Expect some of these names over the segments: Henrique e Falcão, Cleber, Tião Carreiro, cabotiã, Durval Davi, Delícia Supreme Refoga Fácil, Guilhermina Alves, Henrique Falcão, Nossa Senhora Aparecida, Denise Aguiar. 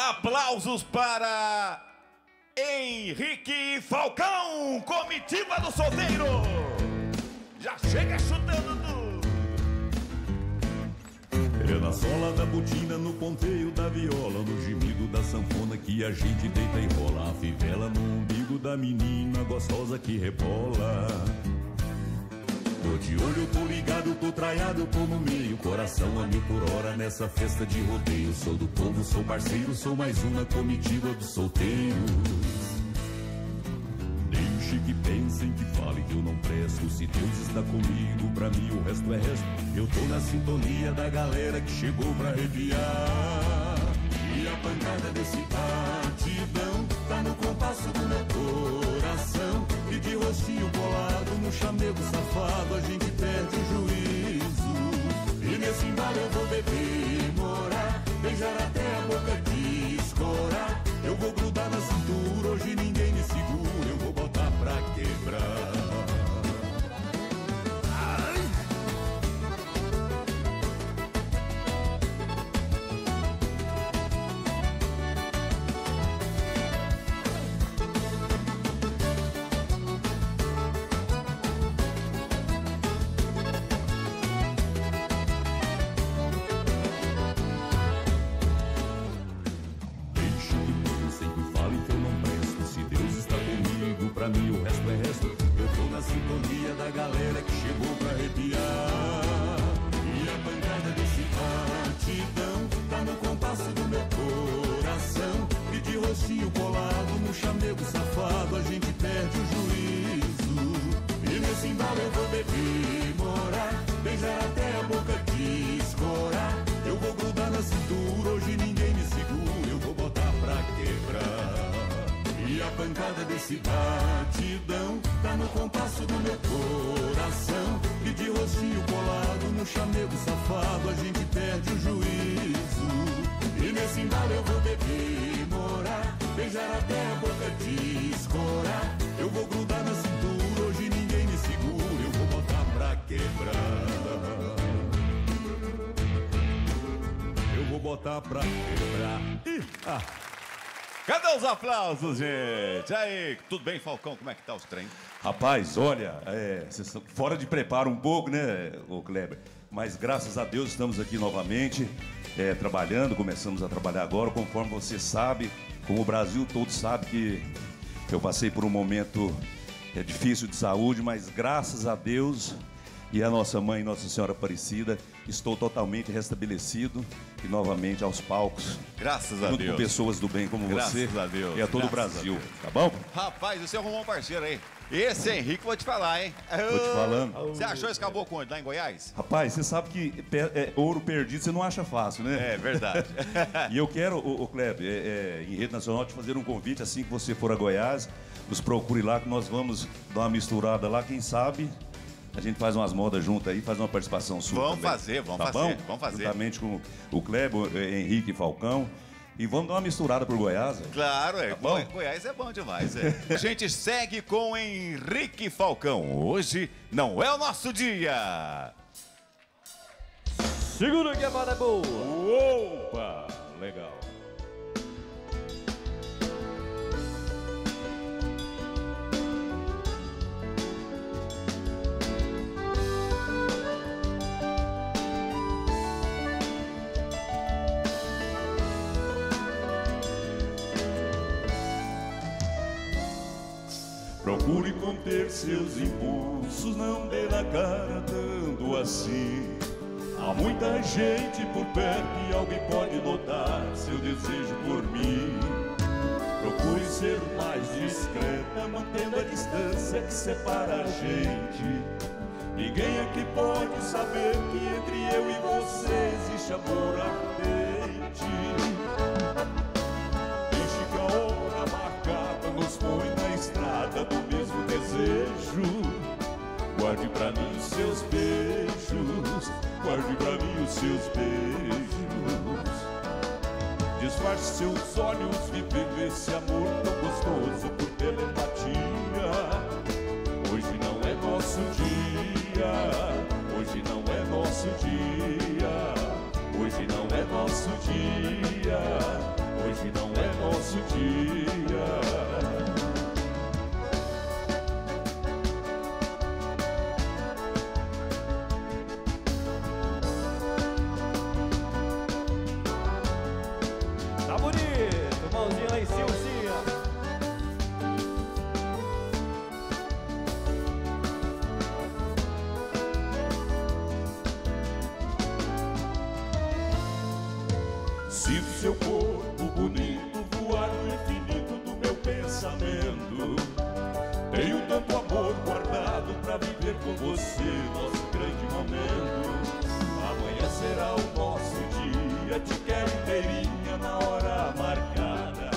Aplausos para Henrique e Falcão, comitiva do solteiro. Já chega chutando tudo. É na sola da botina, no ponteio da viola, no gemido da sanfona que a gente deita e rola. A fivela no umbigo da menina gostosa que rebola. Tô de olho, tô ligado, tô traiado, tô no meio. Coração a mil por hora nessa festa de rodeio. Sou do povo, sou parceiro, sou mais uma comitiva dos solteiros. Deixe que pensem, que falem que eu não presto. Se Deus está comigo, pra mim o resto é resto. Eu tô na sintonia da galera que chegou pra arrepiar. E a pancada desse batidão tá no compasso do meu coração. E de rostinho bolado no chamego safado a gente perde o juízo. E nesse embalo eu vou beber, morar, beijar até a boca de escorar. Eu vou grudar na cintura, hoje ninguém me segura, eu vou botar pra quebrar. Pra quebrar. Cadê os aplausos, gente? Aí, tudo bem, Falcão? Como é que tá os trem? Rapaz, olha, fora de preparo um pouco, né, o Cleber? Mas graças a Deus estamos aqui novamente, trabalhando, começamos a trabalhar agora, conforme você sabe, como o Brasil todo sabe que eu passei por um momento difícil de saúde, mas graças a Deus e a nossa mãe, Nossa Senhora Aparecida, estou totalmente restabelecido e novamente aos palcos. Graças a Deus. Junto com pessoas do bem como você. Graças a Deus. E a todo o Brasil, tá bom? Rapaz, você arrumou um parceiro aí. Esse Henrique, vou te falar, hein? Tô te falando. Você achou esse caboclo onde? Lá em Goiás? Rapaz, você sabe que ouro perdido você não acha fácil, né? É verdade. E eu quero, o Cleber, em rede nacional, te fazer um convite assim que você for a Goiás. Nos procure lá que nós vamos dar uma misturada lá, quem sabe... A gente faz umas modas junto aí, faz uma participação sua. Vamos também. Vamos fazer. Juntamente com o Cleber, Henrique e Falcão. E vamos dar uma misturada por Goiás. Claro, tá bom? Goiás é bom demais. A gente segue com Henrique e Falcão. Hoje não é o nosso dia. Segura que a moda é boa. Opa, legal. Procure conter seus impulsos, não dê na cara tanto assim. Há muita gente por perto e alguém pode notar seu desejo por mim. Procure ser mais discreta, mantendo a distância que separa a gente. Ninguém aqui pode saber que entre eu e você existe amor ardente. Deixe que a hora marcada nos põe na estrada do mesmo desejo. Guarde pra mim os seus beijos, guarde pra mim os seus beijos. Disfarce seus olhos, vivendo esse amor tão gostoso por telepatia. Hoje não é nosso dia, hoje não é nosso dia, hoje não é nosso dia, hoje hoje não é nosso dia. Tá bonito, mãozinha lá em cima, sim, ó. Se seu corpo bonito voar no infinito do meu pensamento, tenho tanto amor guardado pra viver com você nosso grande momento. Amanhã será o nosso dia, te quero inteirinha na hora marcada.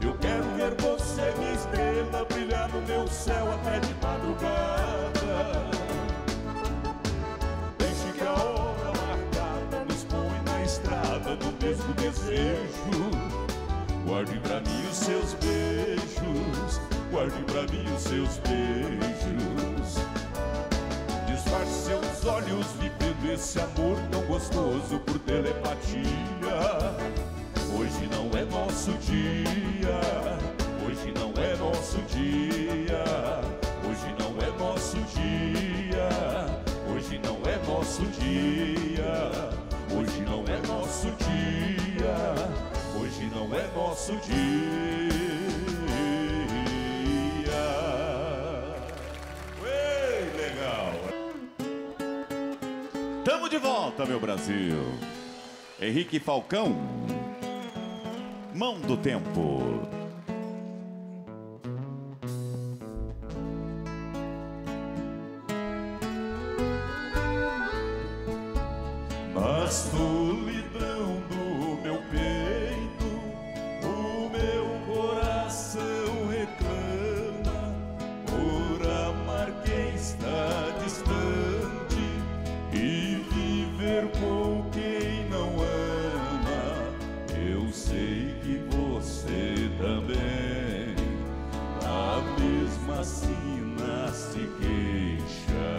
Eu quero ver você, minha estrela, brilhar no meu céu até de madrugada. Deixe que a hora marcada nos põe na estrada do mesmo desejo. Guarde pra mim os seus beijos, guarde pra mim os seus beijos. Disfarce seus olhos vivendo esse amor tão gostoso por telepatia. Hoje não é nosso dia, hoje não é nosso dia, hoje não é nosso dia, hoje não é nosso dia. Hoje não é nosso dia, hoje não é nosso dia. Ué, legal! Tamo de volta, meu Brasil! Henrique e Falcão, Mão do Tempo. Na solidão do meu peito, o meu coração reclama por amar quem está distante e viver com quem não ama. Eu sei que você também, a mesma sina se queixa,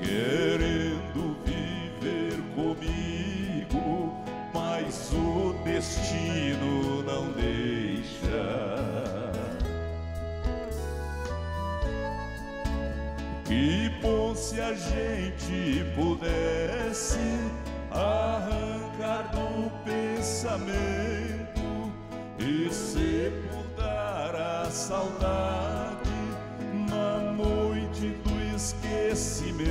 querendo viver comigo, mas o destino não deixa. Que bom se a gente pudesse arrancar do pensamento e sepultar a saudade na noite do esquecimento,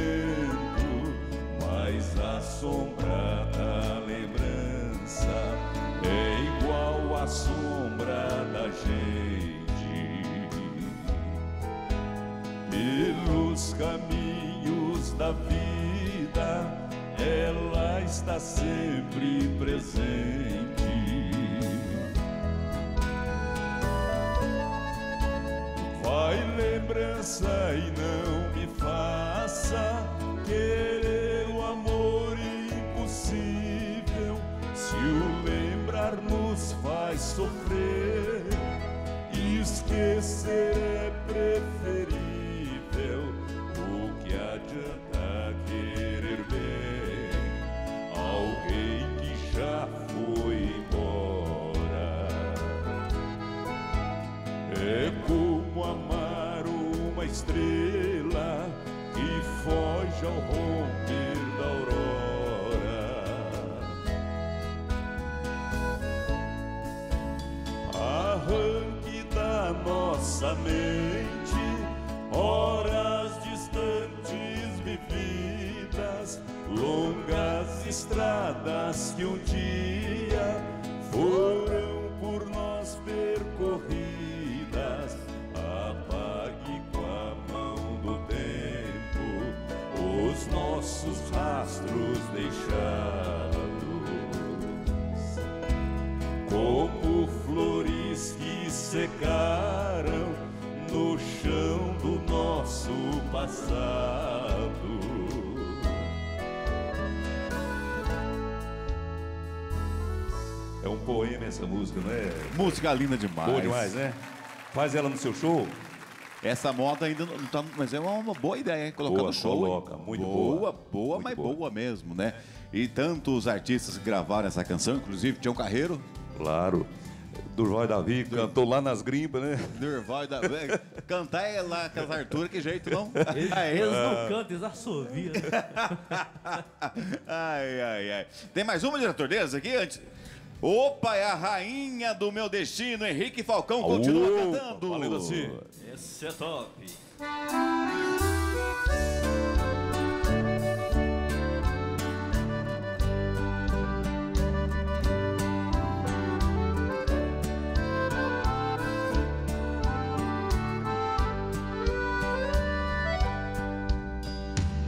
mas a sombra da lembrança é igual à sombra da gente. Pelos caminhos da vida, ela está sempre presente. Vai lembrança e não me faça querer o amor impossível. Se o lembrar nos faz sofrer, esquecer é preferível. O que adianta querer bem alguém que já foi embora? É como amar uma estrela que foge ao romper da aurora. Arranque da nossa mente horas distantes vividas, longas estradas que um dia foram por nós percorridas. Apague com a mão do tempo os nossos rastros deixados, como flores que secaram no chão do nosso passado. É um poema essa música, não é? Música linda demais. Boa demais, né? Faz ela no seu show? Essa moda ainda não tá, mas é uma boa ideia, hein? Colocar no show. Coloca, muito boa. Boa, mas boa mesmo, né? E tantos artistas que gravaram essa canção, inclusive Tião Carreiro. Claro. Durval Davi cantou lá nas grimbas, né? Durval Davi. Cantar é lá com as Arthur, que jeito, não? Eles não cantam, eles assoviam. Ai, ai, ai. Tem mais uma, diretor, deles aqui antes? Opa, é a rainha do meu destino, Henrique Falcão, continua cantando. Valeu, assim. Esse é top.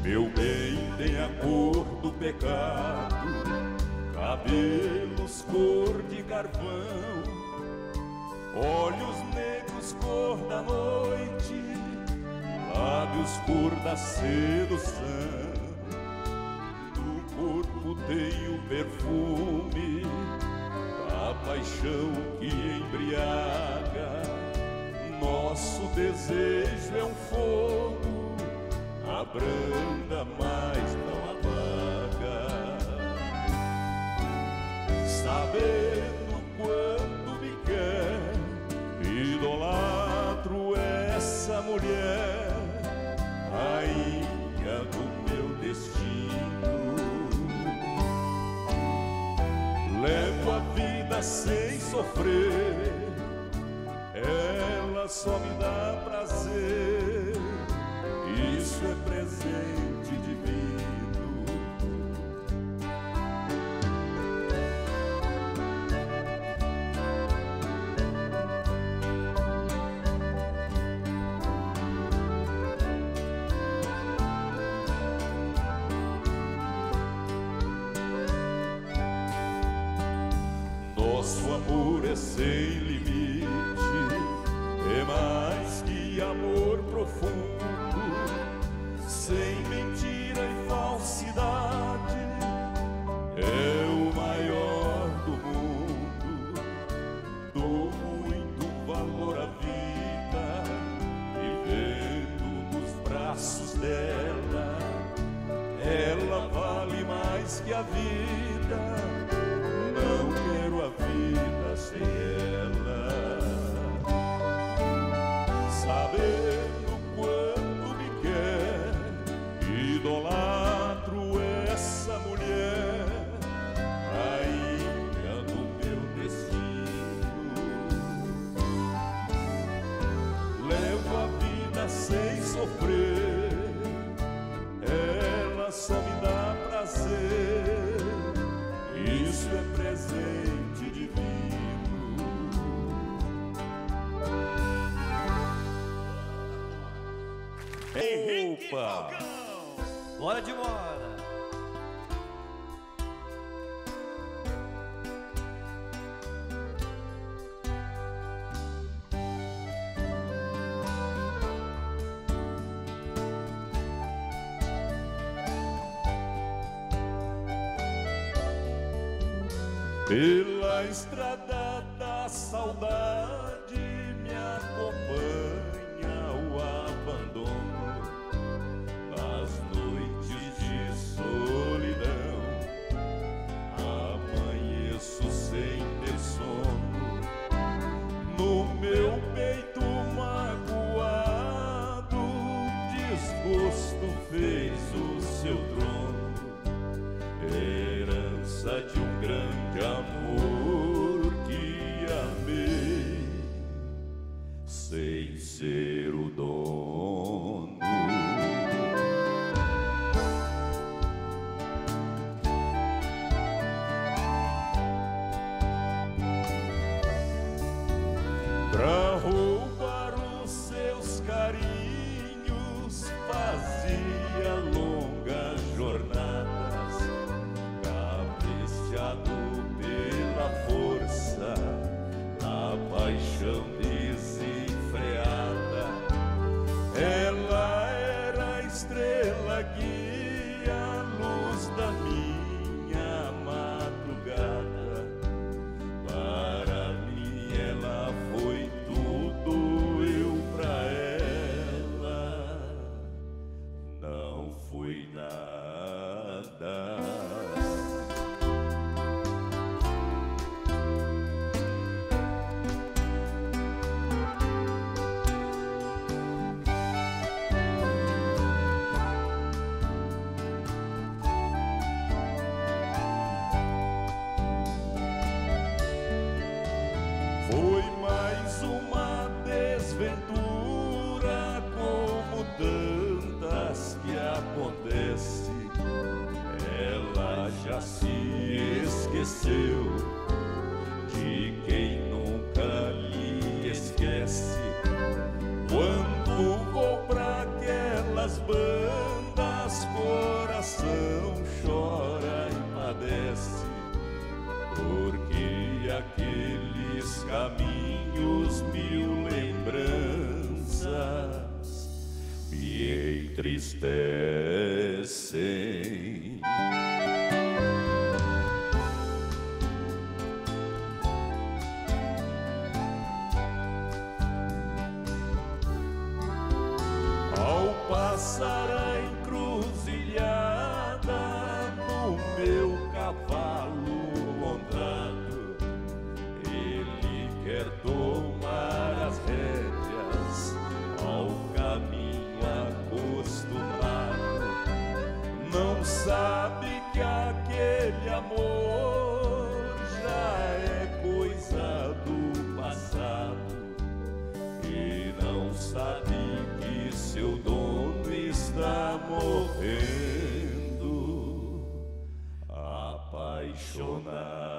Meu bem tem a cor do pecado, cabelos cor de carvão, olhos negros cor da noite, lábios cor da sedução. Do corpo tem o perfume da paixão que embriaga. Nosso desejo é um fogo, abranda, mas não apaga. Sabendo quanto me quer, idolatro essa mulher, rainha do meu destino. Levo a vida sem sofrer, ela só me dá prazer. Isso é presente divino. Nosso amor é sem limite, é mais que amor profundo. Sem mentira e falsidade, é o maior do mundo. Dou muito valor à vida, vivendo nos braços dela. Ela vale mais que a vida, não quero a vida sem ela. Saber idolatro essa mulher, rainha do meu destino. Levo a vida sem sofrer, ela só me dá prazer. Isso é presente divino. Henrique Falcão! Hora de moda. Pela estrada da saudade me acompanha o abandono. Fez o seu trono, herança de um grande amor que amei sem ser o dono. Pra roubar os seus carinhos vazio, longas jornadas, caprichado pela força da paixão desenfreada. Ela era a estrela guia, a luz da minha madrugada. Para mim ela foi tudo, eu pra ela aventura como tantas que acontece, ela já se esqueceu de quem nunca lhe esquece. Quando vou pra aquelas bandas, coração chora e padece, porque aqueles caminhos mil lembranças me entristecem. Ao passar a encruzilhada no meu cavalo, ele quer tomar as rédeas ao caminho acostumado. Não sabe que aquele amor já é coisa do passado, e não sabe que seu dono está morrendo apaixonado.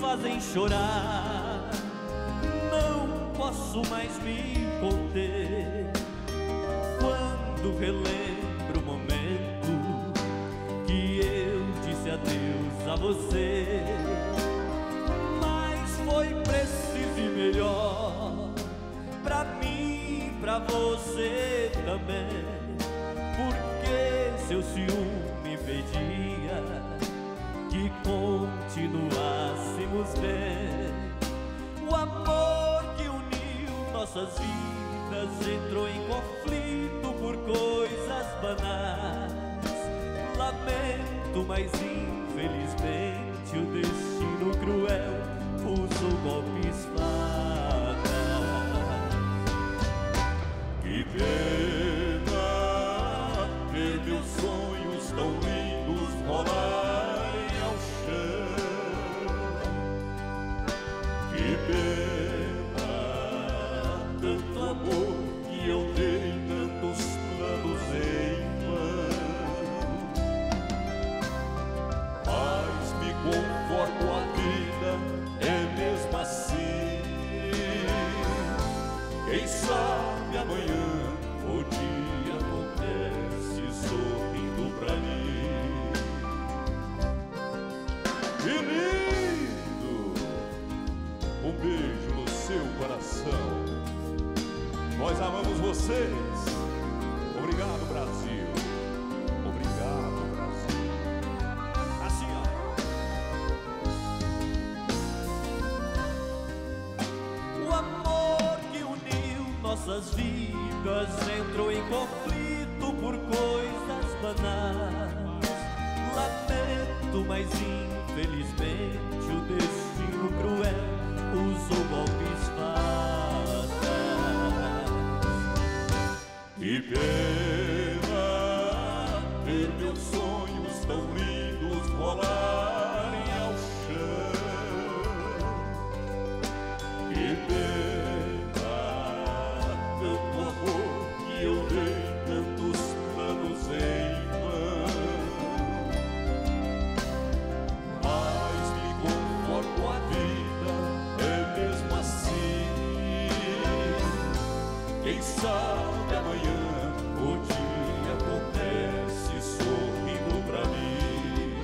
Fazem chorar, não posso mais me conter. Quando relembro o momento que eu disse adeus a você, mas foi preciso e melhor pra mim, pra você também, porque seu ciúme impedia que continuássemos bem. O amor que uniu nossas vidas entrou em conflito por coisas banais. Lamento, mas infelizmente o destino cruel usou golpes fatais. Que pena ver meus sonhos tão lindos rolar. Que pena, tanto amor que eu dei, tantos planos em vão. Mas me conformo, a vida é mesmo assim. Quem sabe amanhã o dia acontece sorrindo pra mim. Que lindo! Um beijo no seu coração. Nós amamos vocês. Obrigado, Brasil. Obrigado, Brasil. Assim, ó. O amor que uniu nossas vidas entrou em conflito por coisas banais. Lamento, mas infelizmente o destino cruel usou golpes fatais. Que pena ver meus sonhos tão lindos rolarem ao chão. Que pena, tanto amor que eu dei, tantos planos em vão. A vida é mesmo assim. Quem sabe amanhã o dia acontece sorrindo pra mim.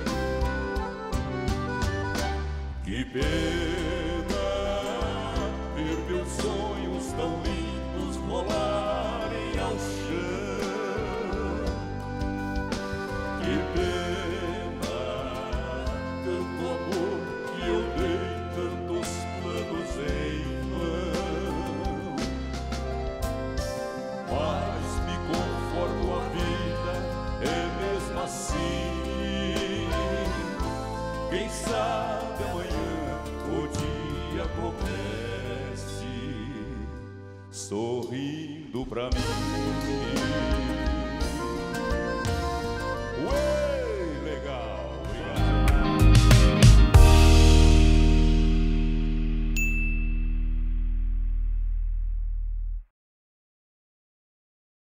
sabe amanhã o dia comece sorrindo pra mim.